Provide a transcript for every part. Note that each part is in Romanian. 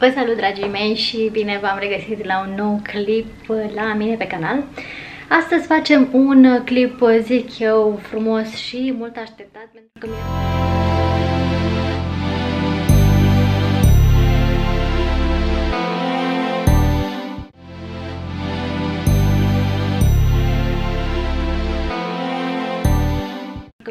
Vă salut, dragii mei, și bine v-am regăsit la un nou clip la mine pe canal. Astăzi facem un clip, zic eu, frumos și mult așteptat, pentru că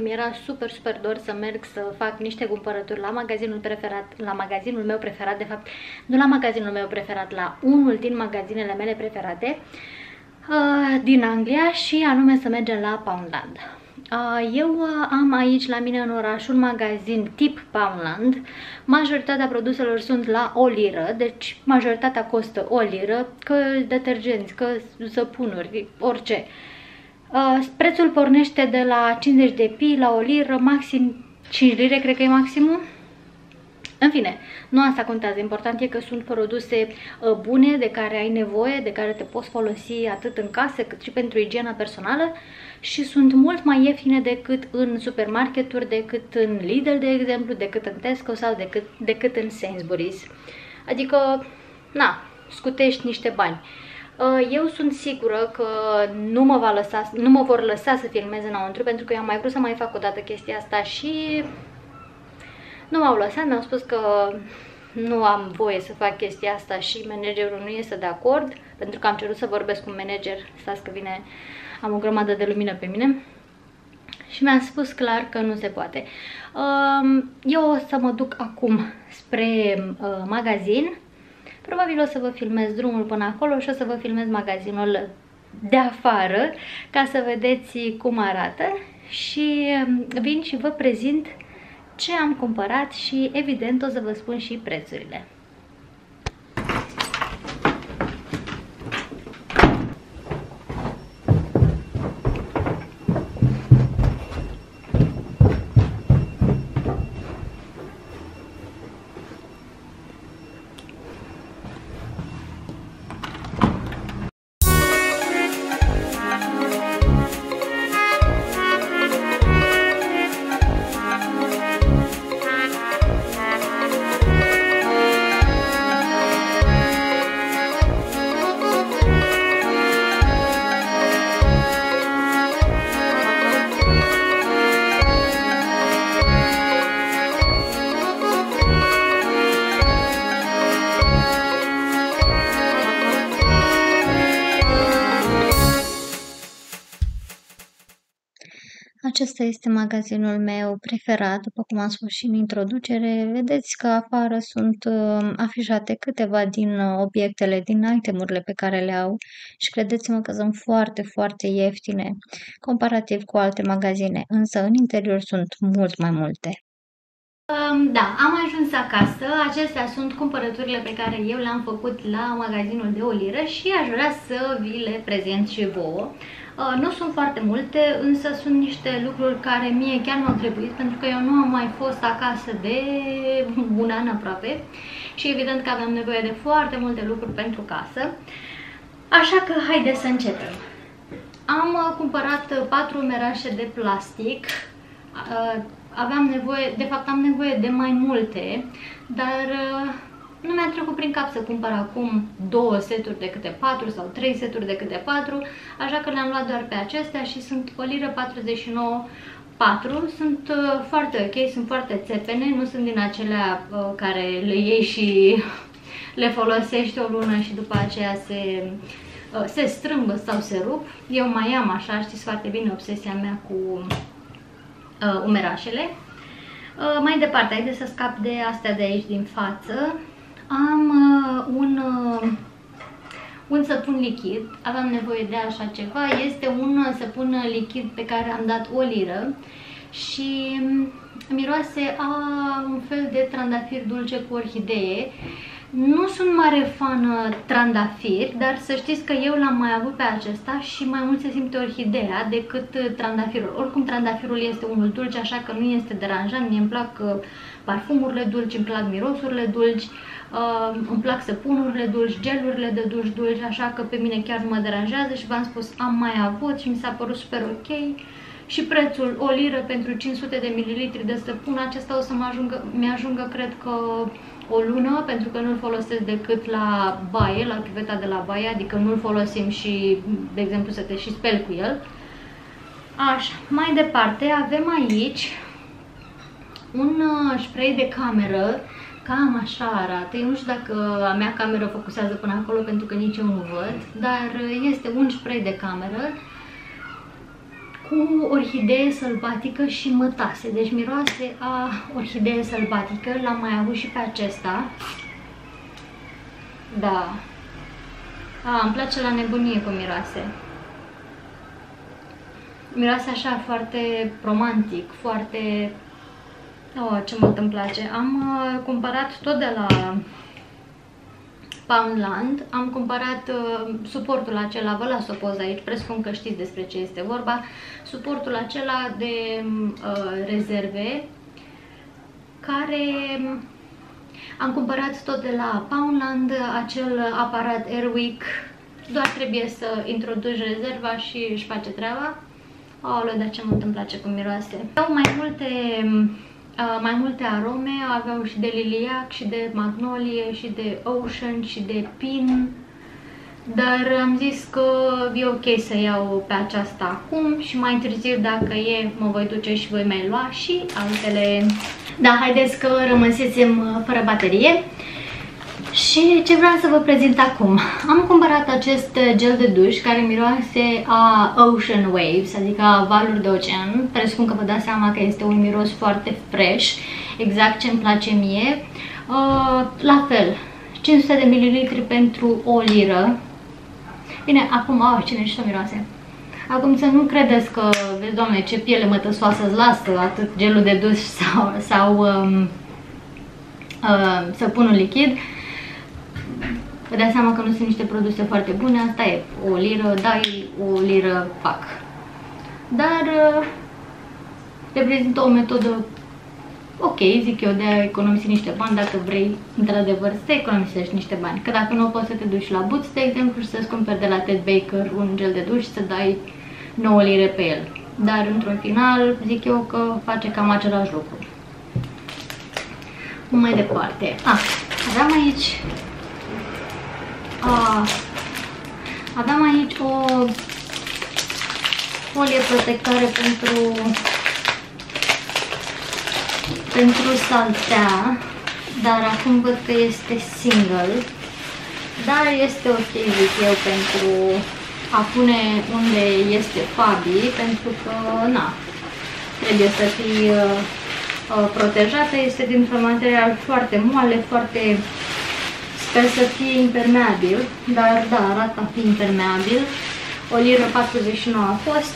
mi-era super dor să merg să fac niște cumpărături la magazinul preferat, la magazinul meu preferat, de fapt, nu la magazinul meu preferat, la unul din magazinele mele preferate din Anglia, și anume să mergem la Poundland. Eu am aici la mine în oraș un magazin tip Poundland. Majoritatea produselor sunt la o liră, deci majoritatea costă o liră, că detergenți, că săpunuri, orice. Prețul pornește de la 50 de pii la o liră, maxim 5 lire, cred că e maximul. În fine, nu asta contează, important e că sunt produse bune, de care ai nevoie, de care te poți folosi atât în casă cât și pentru igiena personală, și sunt mult mai ieftine decât în supermarketuri, decât în Lidl, de exemplu, decât în Tesco sau decât în Sainsbury's. Adică, na, scutești niște bani. Eu sunt sigură că nu mă vor lăsa să filmez înăuntru, pentru că eu am mai vrut să mai fac o dată chestia asta și nu m-au lăsat, mi-au spus că nu am voie să fac chestia asta și managerul nu este de acord, pentru că am cerut să vorbesc cu un manager. Stați că vine, am o grămadă de lumină pe mine. Și mi-a spus clar că nu se poate. Eu o să mă duc acum spre magazin. Probabil o să vă filmez drumul până acolo și o să vă filmez magazinul de afară, ca să vedeți cum arată, și vin și vă prezint ce am cumpărat și, evident, o să vă spun și prețurile. Acesta este magazinul meu preferat, după cum am spus și în introducere. Vedeți că afară sunt afișate câteva din obiectele, din itemurile pe care le au, și credeți-mă că sunt foarte ieftine comparativ cu alte magazine, însă în interior sunt mult mai multe. Da, am ajuns acasă. Acestea sunt cumpărăturile pe care eu le-am făcut la magazinul de o liră și aș vrea să vi le prezint și vouă. Nu sunt foarte multe, însă sunt niște lucruri care mie chiar m-au trebuit, pentru că eu nu am mai fost acasă de un an aproape și evident că aveam nevoie de foarte multe lucruri pentru casă. Așa că haideți să începem. Am cumpărat 4 merașe de plastic. Aveam nevoie, de fapt am nevoie de mai multe, dar nu mi-a trecut prin cap să cumpăr acum 2 seturi de câte 4 sau 3 seturi de câte 4, așa că le-am luat doar pe acestea și sunt o liră 49,4. Sunt foarte ok, sunt foarte țepene, nu sunt din acelea care le iei și le folosești o lună și după aceea se strâmbă sau se rup. Eu mai am așa, știți foarte bine obsesia mea cu umerașele. Mai departe, haideți să scap de astea de aici din față. Am un săpun lichid, aveam nevoie de așa ceva. Este un săpun lichid pe care am dat o liră și miroase a un fel de trandafir dulce cu orhidee. Nu sunt mare fană trandafir, dar să știți că eu l-am mai avut pe acesta și mai mult se simte orhideea decât trandafirul. Oricum trandafirul este unul dulce, așa că nu este deranjant. Mie îmi plac parfumurile dulci, îmi plac mirosurile dulci, îmi plac săpunurile dulci, gelurile de duș dulci, așa că pe mine chiar nu mă deranjează și v-am spus, am mai avut și mi s-a părut super ok. Și prețul, o liră pentru 500 de ml de săpun, acesta o să mi-ajungă, cred că o lună, pentru că nu-l folosesc decât la baie, la piveta de la baie, adică nu-l folosim și, de exemplu, să te și speli cu el. Așa, mai departe avem aici un spray de cameră, cam așa arată. Eu nu știu dacă a mea cameră focusează până acolo, pentru că nici eu nu văd, dar este un spray de cameră cu orhidee sălbatică și mătase, deci miroase a orhidee sălbatică. L-am mai avut și pe acesta. Da. A, îmi place la nebunie cum miroase. Miroase așa foarte romantic, foarte... Oh, ce mult îmi place. Am cumpărat tot de la Poundland, am cumpărat suportul acela, vă las o poză aici, presupun că știți despre ce este vorba, suportul acela de rezerve, care am cumpărat tot de la Poundland, acel aparat Airwick, doar trebuie să introduci rezerva și își face treaba. Aoleu, dar ce mult îmi place cum miroase. Au mai multe arome, aveau și de liliac, și de magnolie, și de ocean, și de pin, dar am zis că e ok să iau pe aceasta acum și mai târziu, dacă e, mă voi duce și voi mai lua și altele. Da, haideți că rămăsesem fără baterie. Și ce vreau să vă prezint acum? Am cumpărat acest gel de duș care miroase a ocean waves, adică a valuri de ocean. Presupun că vă dați seama că este un miros foarte fresh, exact ce îmi place mie. La fel, 500 de mililitri pentru o liră. Bine, acum, cine știe miroase. Acum să nu credeți că, vezi, doamne, ce piele mătăsoasă îți lasă atât gelul de duș sau săpunul lichid. Vă dați seama că nu sunt niște produse foarte bune, asta e o liră, dai o liră, pac. Dar reprezintă o metodă ok, zic eu, de a economisi niște bani, dacă vrei într-adevăr să economisești niște bani. Că dacă nu, poți să te duci la Boots, de exemplu, și să-ți cumperi de la Ted Baker un gel de duș și să dai 9 lire pe el. Dar într-un final, zic eu că face cam același lucru. Mai departe, aveam aici... Aveam aici o folie protectoare pentru saltea, dar acum văd că este single, dar este ok, zic eu, pentru a pune unde este Fabi, pentru că, na, trebuie să fii protejată, este dintr-un material foarte moale, foarte... Sper să fie impermeabil, dar da, arată a fi impermeabil. O liră 49 a fost.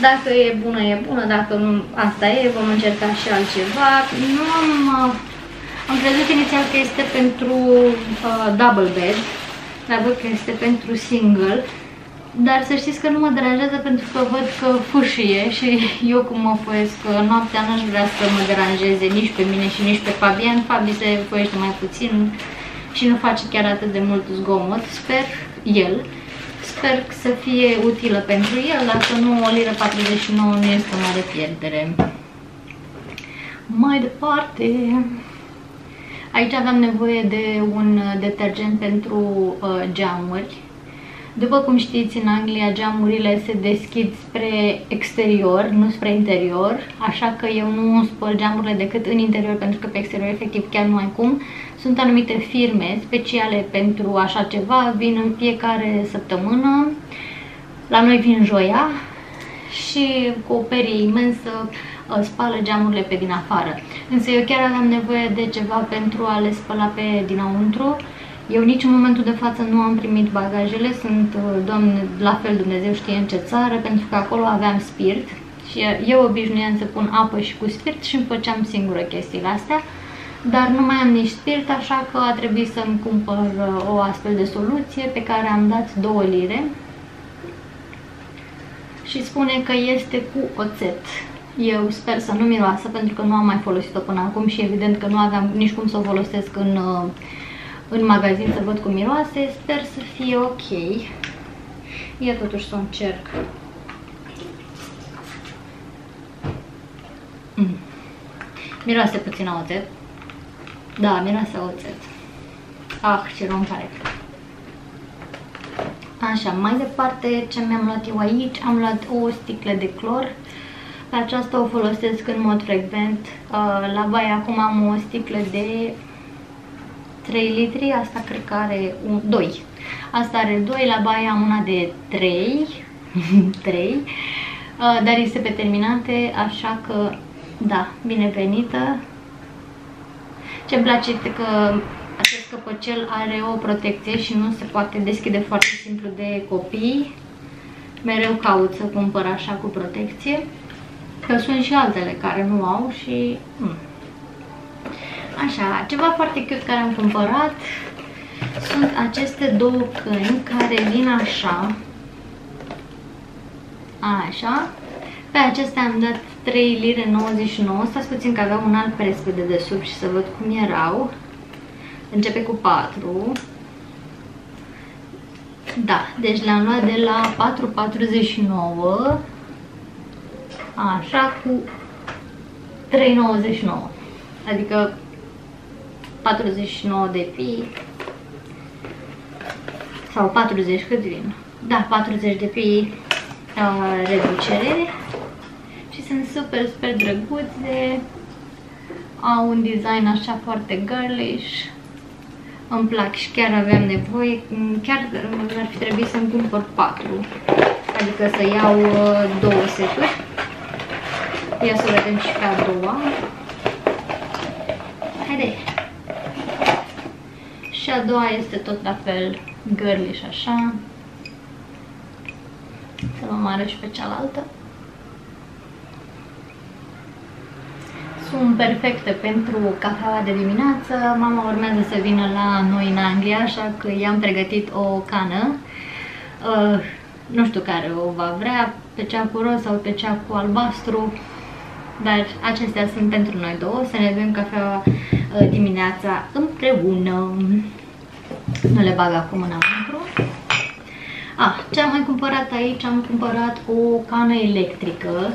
Dacă e bună, e bună, dacă nu, asta e, vom încerca și altceva. Nu am crezut inițial că este pentru double bed, dar văd că este pentru single. Dar să știți că nu mă deranjează, pentru că văd că fâșie și eu, cum mă foiesc noaptea, n-aș vrea să mă deranjeze nici pe mine și nici pe Fabian. Fabi se foiește mai puțin și nu face chiar atât de mult zgomot, sper să fie utilă pentru el, dacă nu, o liră 49 nu este o mare pierdere. Mai departe, aici aveam nevoie de un detergent pentru geamuri. După cum știți, în Anglia geamurile se deschid spre exterior, nu spre interior, așa că eu nu spăl geamurile decât în interior, pentru că pe exterior efectiv chiar nu ai cum. Sunt anumite firme speciale pentru așa ceva, vin în fiecare săptămână, la noi vin joia și cu o perie imensă spală geamurile pe din afară. Însă eu chiar aveam nevoie de ceva pentru a le spăla pe dinăuntru. Eu nici în momentul de față nu am primit bagajele, sunt, Doamne, la fel, Dumnezeu știe în ce țară, pentru că acolo aveam spirit și eu obișnuiam să pun apă și cu spirit și îmi făceam singură chestiile astea, dar nu mai am nici spirit, așa că a trebuit să-mi cumpăr o astfel de soluție pe care am dat 2 lire și spune că este cu oțet. Eu sper să nu miroasă, pentru că nu am mai folosit-o până acum și evident că nu aveam nici cum să o folosesc în magazin să văd cum miroase, sper să fie ok. Ia totuși să o încerc. Miroase puțin a oțet, Da, miroase oțet. Ah, ce rom care. Așa, mai departe, ce mi-am luat eu aici? Am luat o sticlă de clor. Pe aceasta o folosesc în mod frecvent la baie. Acum am o sticlă de 3 litri, asta cred că are 2. Asta are 2, la baie am una de 3, 3, dar este pe terminate, așa că, da, binevenită. Ce-mi place este că acest căpăcel are o protecție și nu se poate deschide foarte simplu de copii. Mereu caut să cumpăr așa cu protecție, că sunt și altele care nu au și... Așa, ceva foarte cute care am cumpărat sunt aceste două căni care vin așa. Așa. Pe acestea am dat 3,99 lire. Stați puțin că aveau un alt preț pe dedesubt și să văd cum erau. Începe cu 4. Da, deci le-am luat de la 4,49. Așa, cu 3,99. Adică 49 de pii sau 40 cât vin. Da, 40 de pii reducere și sunt super, super drăguțe. Au un design așa foarte girlish. Îmi plac și chiar aveam nevoie. Chiar ar fi trebuit să-mi cumpăr 4. Adică să iau două seturi. Ia să vedem și pe a doua. Haide! Și a doua este tot la fel girlish așa. Să vă mai arăt și pe cealaltă. Sunt perfecte pentru cafeaua de dimineață. Mama urmează să vină la noi în Anglia, așa că i-am pregătit o cană. Nu știu care o va vrea, pe cea cu roz sau pe cea cu albastru. Dar acestea sunt pentru noi două. Să ne bem cafeaua dimineața împreună. Nu le bag acum înăuntru. Ce am mai cumpărat aici? Am cumpărat o cană electrică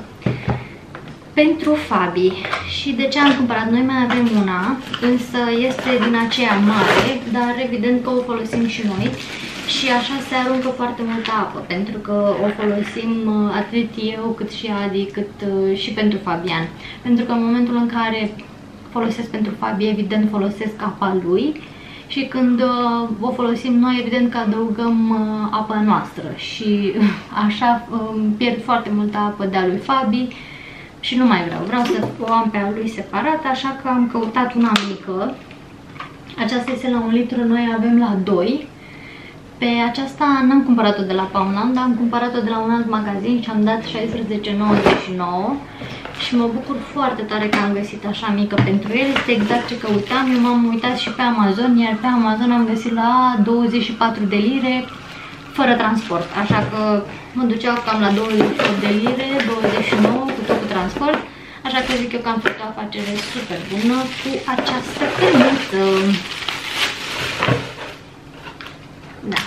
pentru Fabi. Și de ce am cumpărat? Noi mai avem una, însă este din aceea mare, dar evident că o folosim și noi. Și așa se aruncă foarte multă apă, pentru că o folosim atât eu, cât și Adi, cât și pentru Fabian. Pentru că în momentul în care folosesc pentru Fabi, evident folosesc apa lui. Și când o folosim noi, evident că adăugăm apa noastră. Și așa pierd foarte multă apă de-a lui Fabi. Și nu mai vreau, vreau să o am pe a lui separat, așa că am căutat una mică. Aceasta este la 1 litru, noi avem la 2. Pe aceasta n-am cumpărat-o de la Poundland, am cumpărat-o de la un alt magazin și am dat 16,99 și mă bucur foarte tare că am găsit așa mică pentru el. Este exact ce căutam, eu m-am uitat și pe Amazon, iar pe Amazon am găsit la 24 de lire fără transport, așa că mă duceau cam la 28 de lire, 29 cu tot cu transport, așa că zic eu că am făcut o afacere super bună cu această căniță. Da.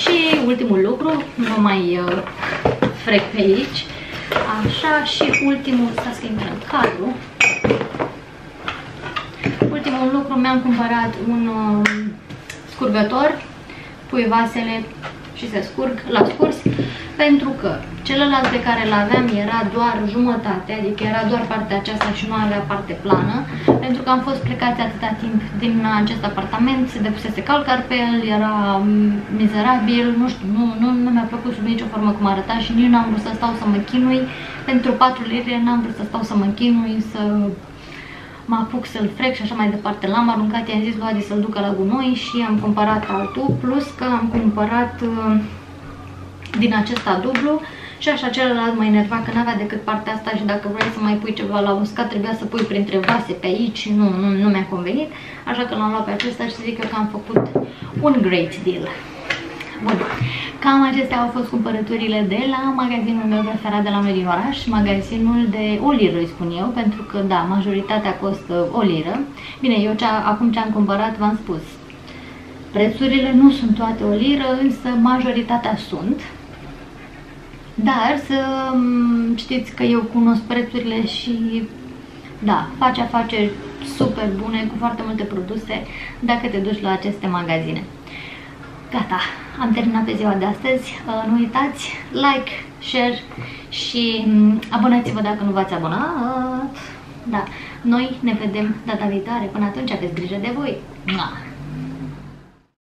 Și ultimul lucru, nu mai frec pe aici. Așa, și ultimul, stați că intră în cadru. Ultimul lucru, mi-am cumpărat un scurgător, pui vasele și se scurg, l-am scurs, pentru că celălalt pe care l-aveam era doar jumătate, adică era doar partea aceasta și nu avea parte plană, pentru că am fost plecați atâta timp din acest apartament, se depusese calcar pe el, era mizerabil, nu știu, nu mi-a plăcut sub nicio formă cum arăta și nici n-am vrut să stau să mă chinui, pentru 4 lire n-am vrut să stau să mă chinui, să mă apuc să-l frec și așa mai departe. L-am aruncat, i-am zis lui Adi să-l ducă la gunoi și am cumpărat altul, plus că am cumpărat din acesta dublu și așa celălalt mă enerva că n-avea decât partea asta și dacă vrei să mai pui ceva la uscat trebuia să pui printre vase pe aici și nu mi-a convenit, așa că l-am luat pe acesta și zic eu că am făcut un great deal. Bun, cam acestea au fost cumpărăturile de la magazinul meu preferat de la noi din oraș, magazinul de o liră, îi spun eu, pentru că, da, majoritatea costă o liră. Bine, eu acum ce am cumpărat, v-am spus, prețurile nu sunt toate o liră, însă majoritatea sunt. Dar să știți că eu cunosc prețurile și, da, face afaceri super bune, cu foarte multe produse, dacă te duci la aceste magazine. Gata, am terminat pe ziua de astăzi. Nu uitați, like, share și abonați-vă dacă nu v-ați abonat. Da, noi ne vedem data viitoare. Până atunci aveți grijă de voi.